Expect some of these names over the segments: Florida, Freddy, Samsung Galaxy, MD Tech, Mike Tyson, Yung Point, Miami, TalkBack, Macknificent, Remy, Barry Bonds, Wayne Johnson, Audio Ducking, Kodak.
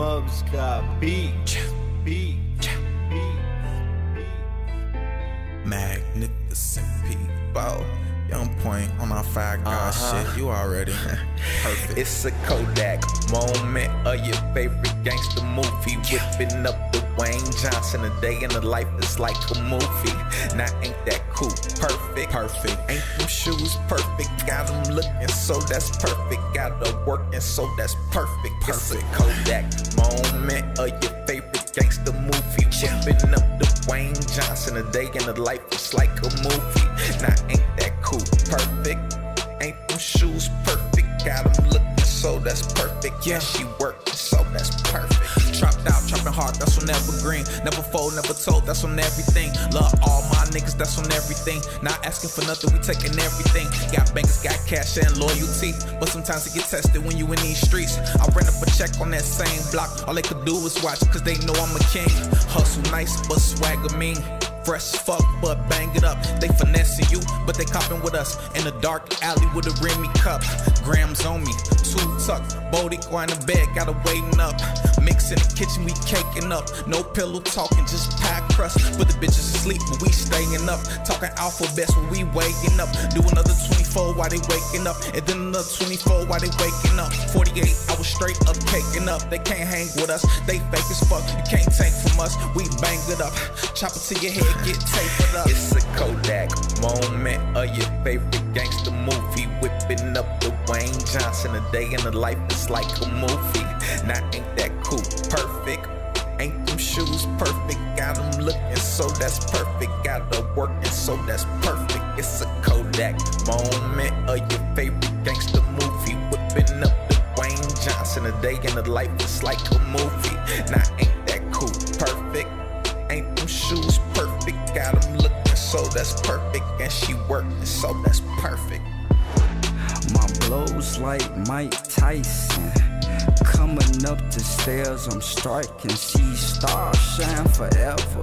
Mubs got beat. Macknificent people. Young point on our 5 God shit, you already perfect. It's a Kodak moment of your favorite gangster movie. Whipping up with Wayne Johnson, a day in the life is like a movie. Now ain't that cool? Perfect. Ain't them shoes perfect? Got them looking, so that's perfect. Got them working, so that's perfect. It's a Kodak moment of your favorite gangster movie. Whipping up the Wayne Johnson, a day in the life is like a movie. Now ain't that cool? Perfect. Ain't them shoes perfect? Got them looking, so that's perfect. Yeah, she working, so that's perfect. Trapped out, trapping hard, that's on evergreen. Never fold, never told, that's on everything. Love all my niggas, that's on everything. Not asking for nothing, we taking everything. Got bankers, got cash and loyalty, but sometimes it get tested when you in these streets. I ran up a check on that same block, all they could do was watch, cause they know I'm a king. Hustle nice, but swagger mean. Fresh as fuck, but bang it up. They finessing you, but they copping with us. In a dark alley with a Remy cup. Grams on me, 2 tucked. Bodico on the bed, gotta waiting up. Mix in the kitchen, we caking up. No pillow talking, just pie crust. But the bitches asleep, but we staying up. Talking alphabets when we waking up. Do another 24 while they waking up. And then another 24 while they waking up. 48 hours straight up, caking up. They can't hang with us, they fake as fuck. You can't tank from us, we bang it up. Chop it to your head. Get tapered up. It's a Kodak moment of your favorite gangster movie. Whipping up the Wayne Johnson, a day in the life is like a movie. Now ain't that cool? Perfect. Ain't them shoes perfect? Got them looking, so that's perfect. Got them working, so that's perfect. It's a Kodak moment of your favorite gangster movie. Whipping up the Wayne Johnson, a day in the life is like a movie. Now ain't that cool? Perfect. Ain't them shoes perfect? Got them looking, so that's perfect. And she working, so that's perfect. My blows like Mike Tyson. Coming up the stairs, I'm striking. See stars shine forever.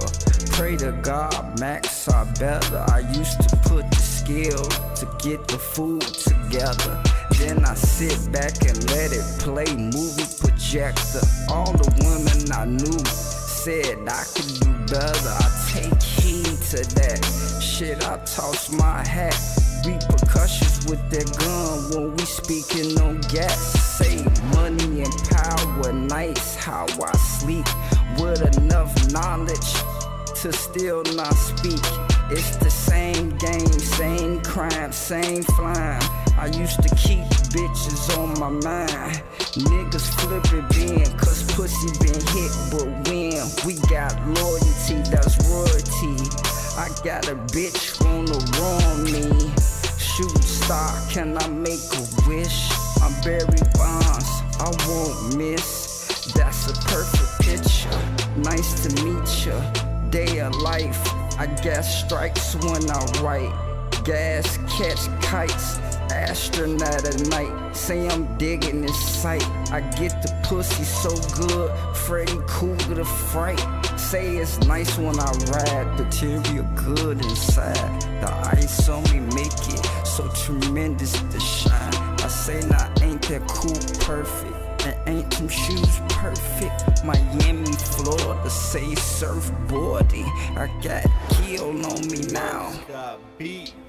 Pray to God, Max, I better. I used to put the skill to get the food together. Then I sit back and let it play. Movie projector. All the women I knew said I could do better. I take heed to that shit. I toss my hat. Repercussions with that gun when we speaking on gas. Save money and power. Nice how I sleep with enough knowledge to still not speak. It's the same game, same crime, same flying. I used to keep bitches on my mind. Niggas flippin' being, cause pussy been hit, but when we got loyalty, that's royalty. I got a bitch wanna wrong me. Shooting star, can I make a wish? I'm Barry Bonds, I won't miss. That's a perfect picture, nice to meet ya. Day of life, I guess strikes when I write. Gas, catch kites. Astronaut at night, say I'm digging this sight. I get the pussy so good, Freddy Cougar the fright. Say it's nice when I ride, the material good inside. The ice on me make it so tremendous to shine. I say now ain't that cool perfect, and ain't them shoes perfect? Miami, Florida, say surfboarding. I got killed on me now.